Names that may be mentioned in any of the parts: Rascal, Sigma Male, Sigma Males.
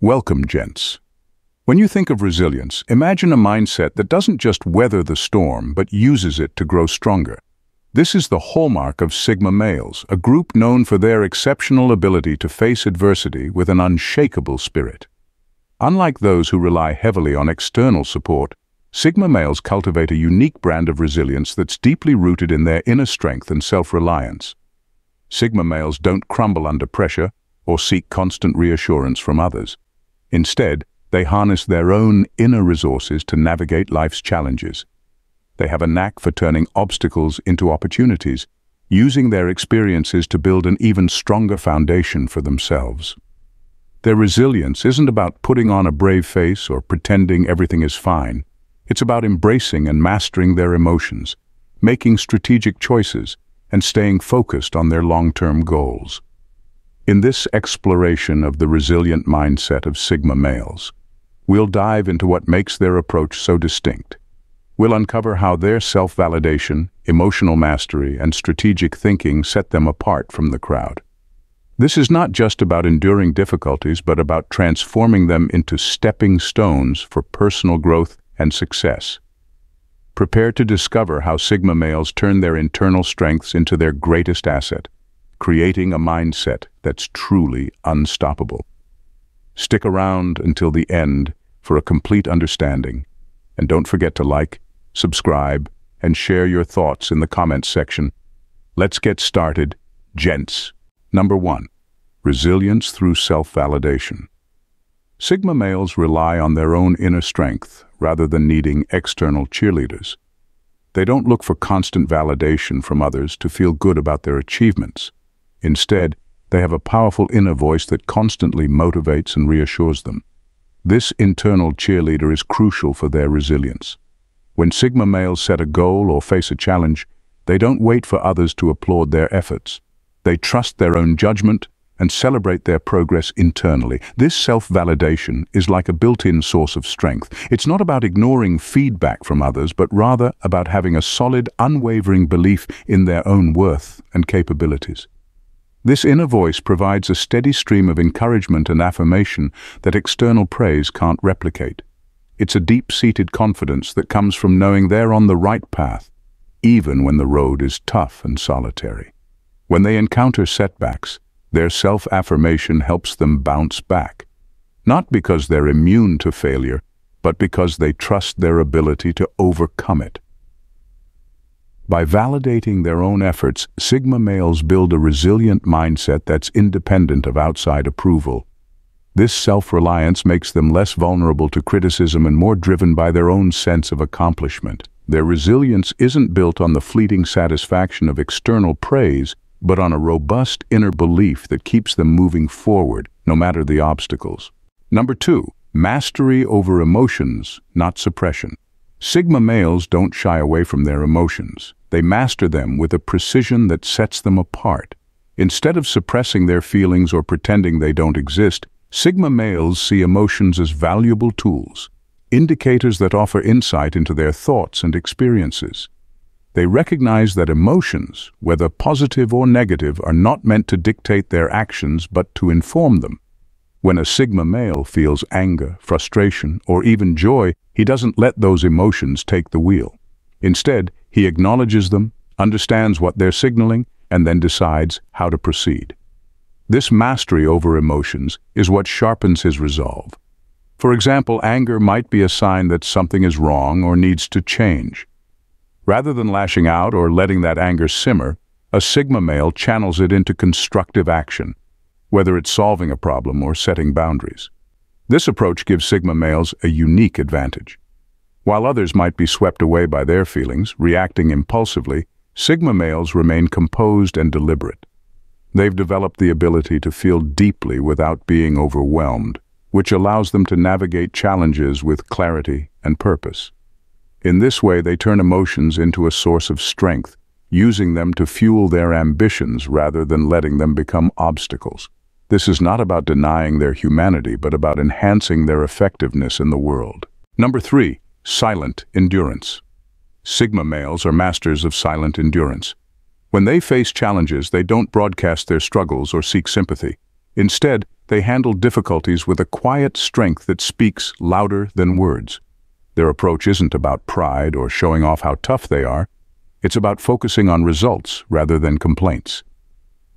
Welcome, gents. When you think of resilience, imagine a mindset that doesn't just weather the storm, but uses it to grow stronger. This is the hallmark of Sigma Males, a group known for their exceptional ability to face adversity with an unshakable spirit. Unlike those who rely heavily on external support, Sigma Males cultivate a unique brand of resilience that's deeply rooted in their inner strength and self-reliance. Sigma Males don't crumble under pressure or seek constant reassurance from others. Instead, they harness their own inner resources to navigate life's challenges. They have a knack for turning obstacles into opportunities, using their experiences to build an even stronger foundation for themselves. Their resilience isn't about putting on a brave face or pretending everything is fine. It's about embracing and mastering their emotions, making strategic choices, and staying focused on their long-term goals. In this exploration of the resilient mindset of Sigma Males, we'll dive into what makes their approach so distinct. We'll uncover how their self-validation, emotional mastery, and strategic thinking set them apart from the crowd. This is not just about enduring difficulties, but about transforming them into stepping stones for personal growth and success. Prepare to discover how Sigma Males turn their internal strengths into their greatest asset, creating a mindset that's truly unstoppable. Stick around until the end for a complete understanding, and don't forget to like, subscribe, and share your thoughts in the comments section. Let's get started, gents. Number 1. Resilience through self-validation. Sigma Males rely on their own inner strength rather than needing external cheerleaders. They don't look for constant validation from others to feel good about their achievements. Instead, they have a powerful inner voice that constantly motivates and reassures them. This internal cheerleader is crucial for their resilience. When Sigma Males set a goal or face a challenge, they don't wait for others to applaud their efforts. They trust their own judgment and celebrate their progress internally. This self-validation is like a built-in source of strength. It's not about ignoring feedback from others, but rather about having a solid, unwavering belief in their own worth and capabilities. This inner voice provides a steady stream of encouragement and affirmation that external praise can't replicate. It's a deep-seated confidence that comes from knowing they're on the right path, even when the road is tough and solitary. When they encounter setbacks, their self-affirmation helps them bounce back, not because they're immune to failure, but because they trust their ability to overcome it. By validating their own efforts, Sigma Males build a resilient mindset that's independent of outside approval. This self-reliance makes them less vulnerable to criticism and more driven by their own sense of accomplishment. Their resilience isn't built on the fleeting satisfaction of external praise, but on a robust inner belief that keeps them moving forward, no matter the obstacles. Number 2. Mastery over emotions, not suppression. Sigma Males don't shy away from their emotions. They master them with a precision that sets them apart. Instead of suppressing their feelings or pretending they don't exist, Sigma Males see emotions as valuable tools, indicators that offer insight into their thoughts and experiences. They recognize that emotions, whether positive or negative, are not meant to dictate their actions, but to inform them. When a Sigma Male feels anger, frustration, or even joy, he doesn't let those emotions take the wheel. Instead, he acknowledges them, understands what they're signaling, and then decides how to proceed. This mastery over emotions is what sharpens his resolve. For example, anger might be a sign that something is wrong or needs to change. Rather than lashing out or letting that anger simmer, a Sigma Male channels it into constructive action, whether it's solving a problem or setting boundaries. This approach gives Sigma Males a unique advantage. While others might be swept away by their feelings, reacting impulsively, Sigma Males remain composed and deliberate. They've developed the ability to feel deeply without being overwhelmed, which allows them to navigate challenges with clarity and purpose. In this way, they turn emotions into a source of strength, using them to fuel their ambitions rather than letting them become obstacles. This is not about denying their humanity, but about enhancing their effectiveness in the world. Number 3. Silent endurance. Sigma Males are masters of silent endurance. When they face challenges, they don't broadcast their struggles or seek sympathy. Instead, they handle difficulties with a quiet strength that speaks louder than words. Their approach isn't about pride or showing off how tough they are. It's about focusing on results rather than complaints.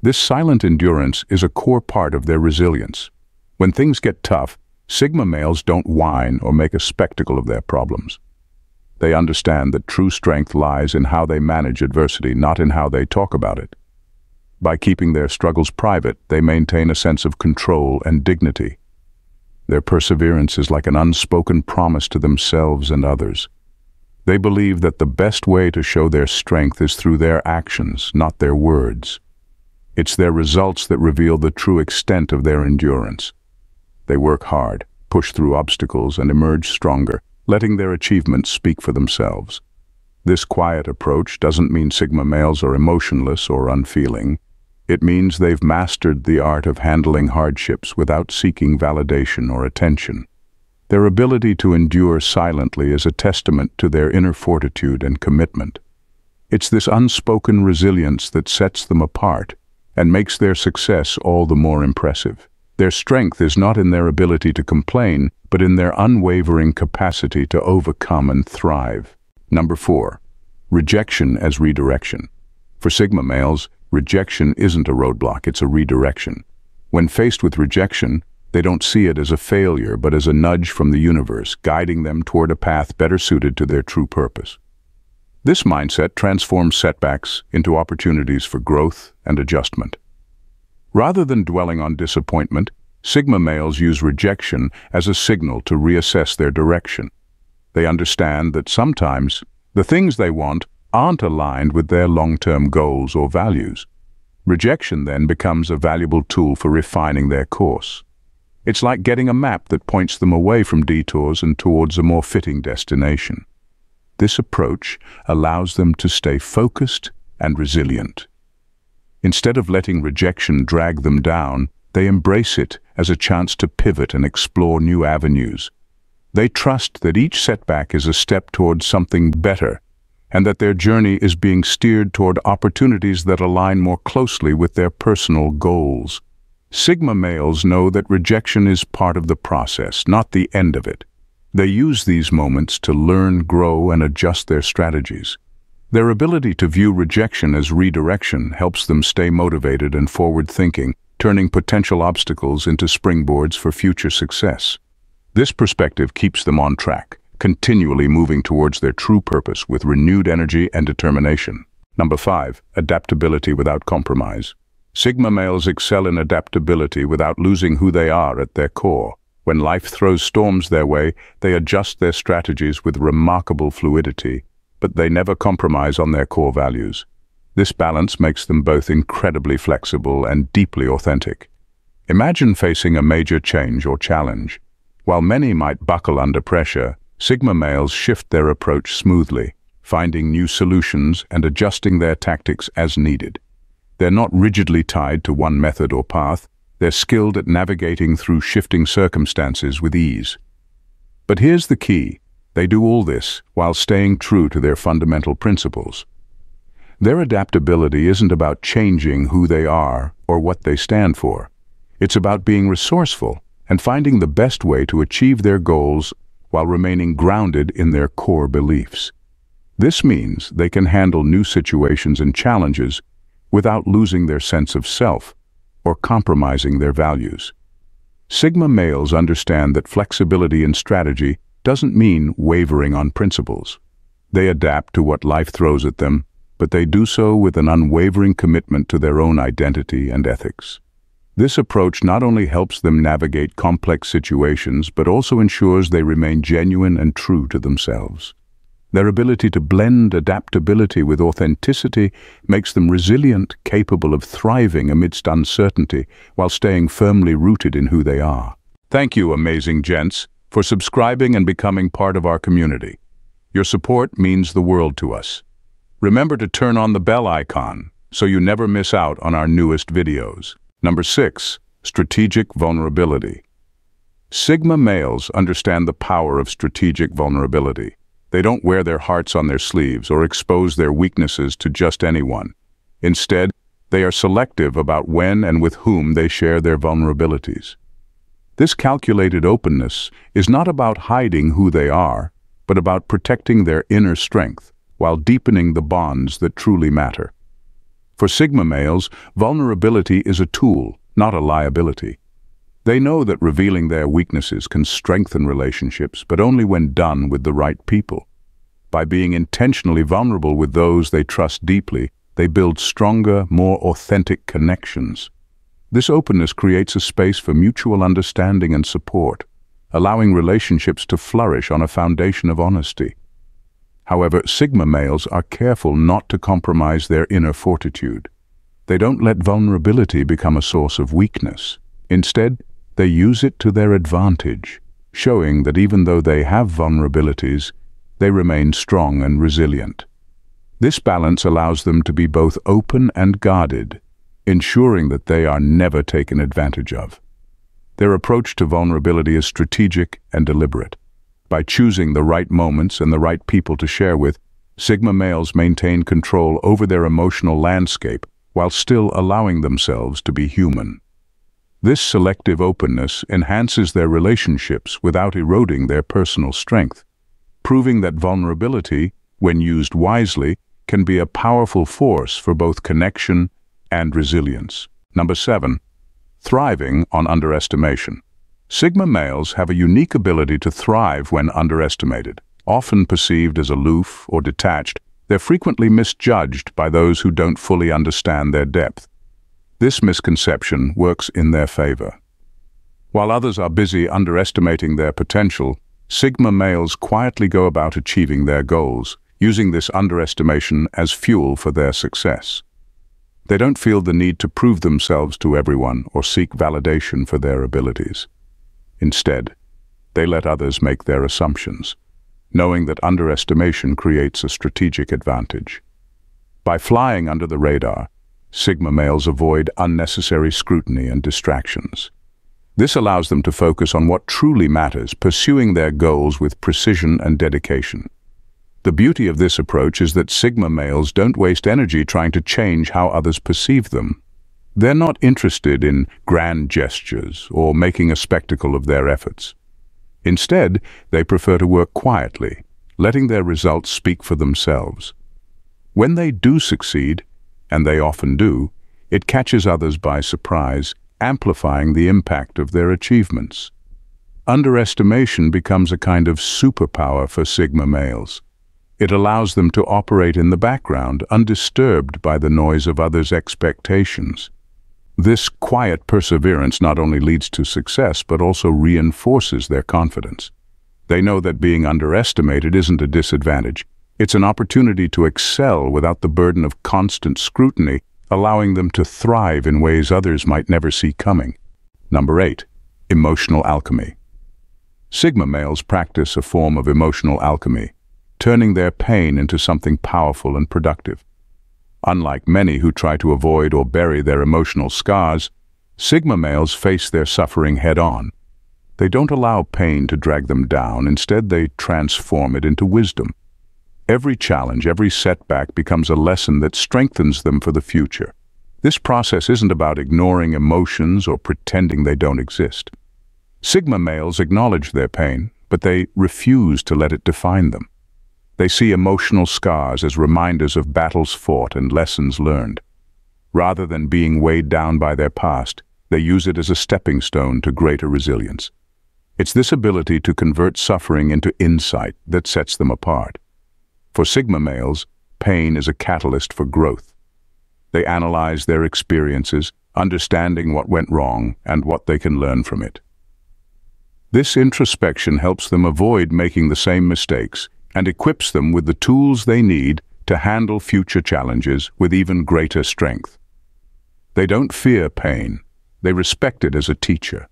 This silent endurance is a core part of their resilience. When things get tough, Sigma males don't whine or make a spectacle of their problems. They understand that true strength lies in how they manage adversity, not in how they talk about it. By keeping their struggles private, they maintain a sense of control and dignity. Their perseverance is like an unspoken promise to themselves and others. They believe that the best way to show their strength is through their actions, not their words. It's their results that reveal the true extent of their endurance. They work hard, push through obstacles, and emerge stronger, letting their achievements speak for themselves. This quiet approach doesn't mean Sigma males are emotionless or unfeeling. It means they've mastered the art of handling hardships without seeking validation or attention. Their ability to endure silently is a testament to their inner fortitude and commitment. It's this unspoken resilience that sets them apart and makes their success all the more impressive. Their strength is not in their ability to complain, but in their unwavering capacity to overcome and thrive. Number 4. Rejection as redirection. For Sigma males, rejection isn't a roadblock, it's a redirection. When faced with rejection, they don't see it as a failure, but as a nudge from the universe, guiding them toward a path better suited to their true purpose. This mindset transforms setbacks into opportunities for growth and adjustment. Rather than dwelling on disappointment, Sigma males use rejection as a signal to reassess their direction. They understand that sometimes the things they want aren't aligned with their long-term goals or values. Rejection then becomes a valuable tool for refining their course. It's like getting a map that points them away from detours and towards a more fitting destination. This approach allows them to stay focused and resilient. Instead of letting rejection drag them down, they embrace it as a chance to pivot and explore new avenues. They trust that each setback is a step towards something better, and that their journey is being steered toward opportunities that align more closely with their personal goals. Sigma males know that rejection is part of the process, not the end of it. They use these moments to learn, grow, and adjust their strategies. Their ability to view rejection as redirection helps them stay motivated and forward-thinking, turning potential obstacles into springboards for future success. This perspective keeps them on track, continually moving towards their true purpose with renewed energy and determination. Number 5. Adaptability without compromise. Sigma males excel in adaptability without losing who they are at their core. When life throws storms their way, they adjust their strategies with remarkable fluidity, but they never compromise on their core values. This balance makes them both incredibly flexible and deeply authentic. Imagine facing a major change or challenge. While many might buckle under pressure, Sigma males shift their approach smoothly, finding new solutions and adjusting their tactics as needed. They're not rigidly tied to one method or path. They're skilled at navigating through shifting circumstances with ease. But here's the key. They do all this while staying true to their fundamental principles. Their adaptability isn't about changing who they are or what they stand for. It's about being resourceful and finding the best way to achieve their goals while remaining grounded in their core beliefs. This means they can handle new situations and challenges without losing their sense of self or compromising their values. Sigma males understand that flexibility in strategy doesn't mean wavering on principles. They adapt to what life throws at them, but they do so with an unwavering commitment to their own identity and ethics. This approach not only helps them navigate complex situations, but also ensures they remain genuine and true to themselves. Their ability to blend adaptability with authenticity makes them resilient, capable of thriving amidst uncertainty while staying firmly rooted in who they are. Thank you, amazing gents, for subscribing and becoming part of our community. Your support means the world to us. Remember to turn on the bell icon so you never miss out on our newest videos. Number 6. Strategic vulnerability. Sigma males understand the power of strategic vulnerability. They don't wear their hearts on their sleeves or expose their weaknesses to just anyone. Instead, They are selective about when and with whom they share their vulnerabilities. This calculated openness is not about hiding who they are, but about protecting their inner strength while deepening the bonds that truly matter. For Sigma males, vulnerability is a tool, not a liability. They know that revealing their weaknesses can strengthen relationships, but only when done with the right people. By being intentionally vulnerable with those they trust deeply, they build stronger, more authentic connections. This openness creates a space for mutual understanding and support, allowing relationships to flourish on a foundation of honesty. However, Sigma males are careful not to compromise their inner fortitude. They don't let vulnerability become a source of weakness. Instead, they use it to their advantage, showing that even though they have vulnerabilities, they remain strong and resilient. This balance allows them to be both open and guarded, ensuring that they are never taken advantage of. Their approach to vulnerability is strategic and deliberate. By choosing the right moments and the right people to share with, Sigma males maintain control over their emotional landscape while still allowing themselves to be human. This selective openness enhances their relationships without eroding their personal strength, proving that vulnerability, when used wisely, can be a powerful force for both connection and resilience. Number 7. Thriving on underestimation. Sigma males have a unique ability to thrive when underestimated. Often perceived as aloof or detached, they're frequently misjudged by those who don't fully understand their depth. This misconception works in their favor. While others are busy underestimating their potential, Sigma males quietly go about achieving their goals, using this underestimation as fuel for their success. They don't feel the need to prove themselves to everyone or seek validation for their abilities. Instead, they let others make their assumptions, knowing that underestimation creates a strategic advantage. By flying under the radar, Sigma males avoid unnecessary scrutiny and distractions. This allows them to focus on what truly matters, pursuing their goals with precision and dedication. The beauty of this approach is that Sigma males don't waste energy trying to change how others perceive them. They're not interested in grand gestures or making a spectacle of their efforts. Instead, they prefer to work quietly, letting their results speak for themselves. When they do succeed, and they often do, it catches others by surprise, amplifying the impact of their achievements. Underestimation becomes a kind of superpower for Sigma males. It allows them to operate in the background, undisturbed by the noise of others' expectations. This quiet perseverance not only leads to success, but also reinforces their confidence. They know that being underestimated isn't a disadvantage. It's an opportunity to excel without the burden of constant scrutiny, allowing them to thrive in ways others might never see coming. Number 8. Emotional alchemy. Sigma males practice a form of emotional alchemy, turning their pain into something powerful and productive. Unlike many who try to avoid or bury their emotional scars, Sigma males face their suffering head-on. They don't allow pain to drag them down. Instead, they transform it into wisdom. Every challenge, every setback becomes a lesson that strengthens them for the future. This process isn't about ignoring emotions or pretending they don't exist. Sigma males acknowledge their pain, but they refuse to let it define them. They see emotional scars as reminders of battles fought and lessons learned. Rather than being weighed down by their past, they use it as a stepping stone to greater resilience. It's this ability to convert suffering into insight that sets them apart. For Sigma males, pain is a catalyst for growth. They analyze their experiences, understanding what went wrong and what they can learn from it. This introspection helps them avoid making the same mistakes and equips them with the tools they need to handle future challenges with even greater strength. They don't fear pain, they respect it as a teacher.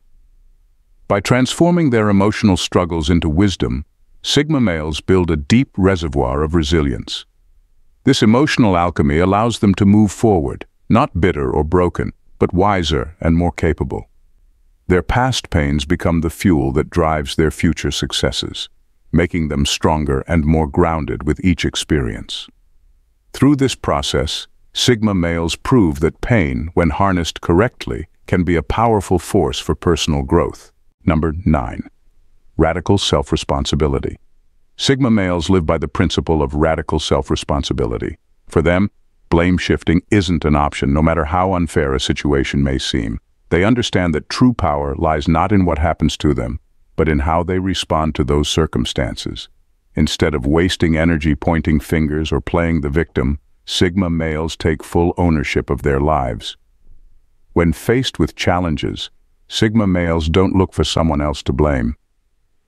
By transforming their emotional struggles into wisdom, Sigma males build a deep reservoir of resilience. This emotional alchemy allows them to move forward, not bitter or broken, but wiser and more capable. Their past pains become the fuel that drives their future successes, making them stronger and more grounded with each experience. Through this process, Sigma males prove that pain, when harnessed correctly, can be a powerful force for personal growth. Number 9. Radical self-responsibility. Sigma males live by the principle of radical self-responsibility. For them, blame shifting isn't an option, no matter how unfair a situation may seem. They understand that true power lies not in what happens to them, but in how they respond to those circumstances. Instead of wasting energy pointing fingers or playing the victim, Sigma males take full ownership of their lives. When faced with challenges, Sigma males don't look for someone else to blame.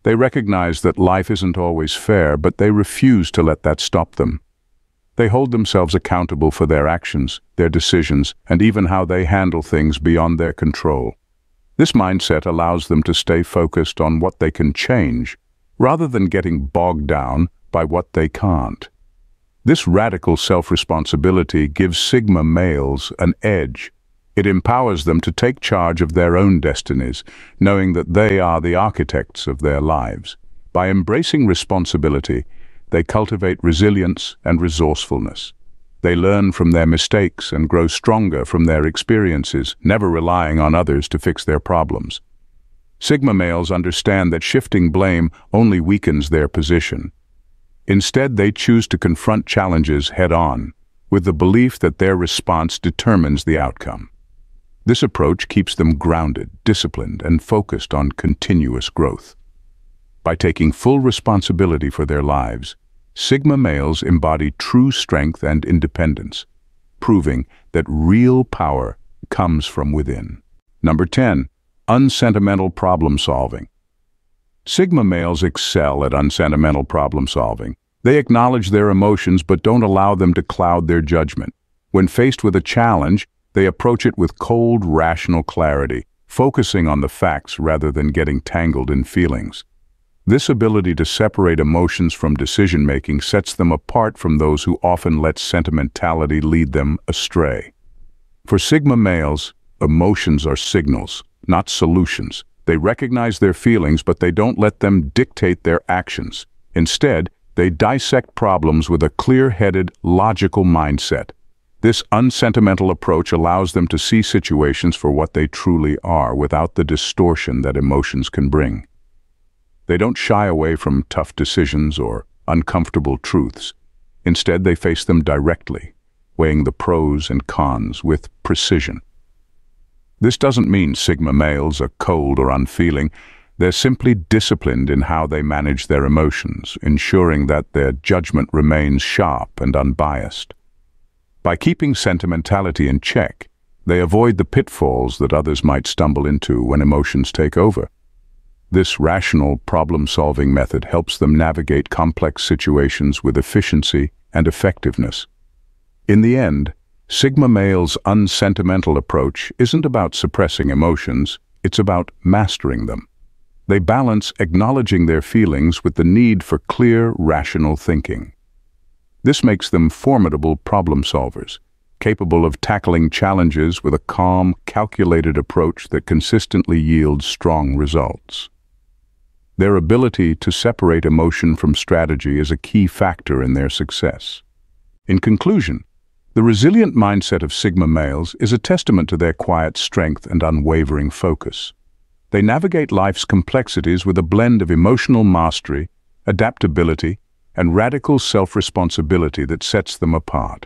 They recognize that life isn't always fair, but they refuse to let that stop them. They hold themselves accountable for their actions, their decisions, and even how they handle things beyond their control. This mindset allows them to stay focused on what they can change, rather than getting bogged down by what they can't. This radical self-responsibility gives Sigma males an edge. It empowers them to take charge of their own destinies, knowing that they are the architects of their lives. By embracing responsibility, they cultivate resilience and resourcefulness. They learn from their mistakes and grow stronger from their experiences, never relying on others to fix their problems. Sigma males understand that shifting blame only weakens their position. Instead, they choose to confront challenges head-on, with the belief that their response determines the outcome. This approach keeps them grounded, disciplined, and focused on continuous growth. By taking full responsibility for their lives, Sigma males embody true strength and independence, proving that real power comes from within. Number 10. Unsentimental problem solving. Sigma males excel at unsentimental problem solving. They acknowledge their emotions but don't allow them to cloud their judgment. When faced with a challenge, they approach it with cold, rational clarity, focusing on the facts rather than getting tangled in feelings. This ability to separate emotions from decision-making sets them apart from those who often let sentimentality lead them astray. For Sigma males, emotions are signals, not solutions. They recognize their feelings, but they don't let them dictate their actions. Instead, they dissect problems with a clear-headed, logical mindset. This unsentimental approach allows them to see situations for what they truly are, without the distortion that emotions can bring. They don't shy away from tough decisions or uncomfortable truths. Instead, they face them directly, weighing the pros and cons with precision. This doesn't mean Sigma males are cold or unfeeling. They're simply disciplined in how they manage their emotions, ensuring that their judgment remains sharp and unbiased. By keeping sentimentality in check, they avoid the pitfalls that others might stumble into when emotions take over. This rational problem-solving method helps them navigate complex situations with efficiency and effectiveness. In the end, Sigma males' unsentimental approach isn't about suppressing emotions, it's about mastering them. They balance acknowledging their feelings with the need for clear, rational thinking. This makes them formidable problem solvers, capable of tackling challenges with a calm, calculated approach that consistently yields strong results. Their ability to separate emotion from strategy is a key factor in their success. In conclusion, the resilient mindset of Sigma males is a testament to their quiet strength and unwavering focus. They navigate life's complexities with a blend of emotional mastery, adaptability, and radical self-responsibility that sets them apart.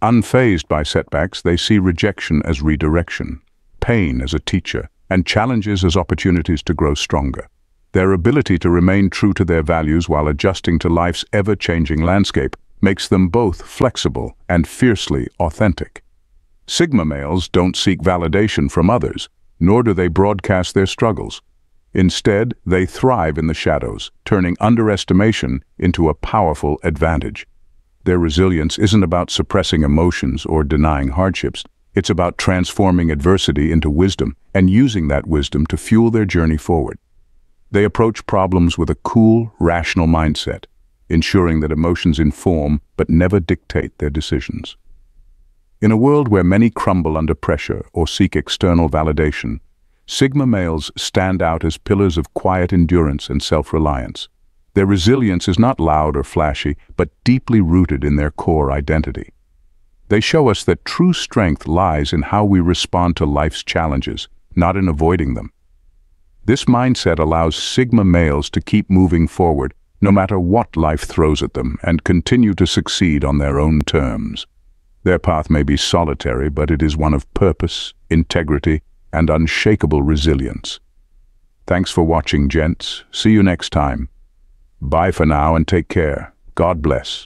Unfazed by setbacks, they see rejection as redirection, pain as a teacher, and challenges as opportunities to grow stronger. Their ability to remain true to their values while adjusting to life's ever-changing landscape makes them both flexible and fiercely authentic. Sigma males don't seek validation from others, nor do they broadcast their struggles. Instead, they thrive in the shadows, turning underestimation into a powerful advantage. Their resilience isn't about suppressing emotions or denying hardships. It's about transforming adversity into wisdom and using that wisdom to fuel their journey forward. They approach problems with a cool, rational mindset, ensuring that emotions inform but never dictate their decisions. In a world where many crumble under pressure or seek external validation, Sigma males stand out as pillars of quiet endurance and self-reliance. Their resilience is not loud or flashy, but deeply rooted in their core identity. They show us that true strength lies in how we respond to life's challenges, not in avoiding them. This mindset allows Sigma males to keep moving forward, no matter what life throws at them, and continue to succeed on their own terms. Their path may be solitary, but it is one of purpose, integrity, and unshakable resilience. Thanks for watching, gents. See you next time. Bye for now and take care. God bless.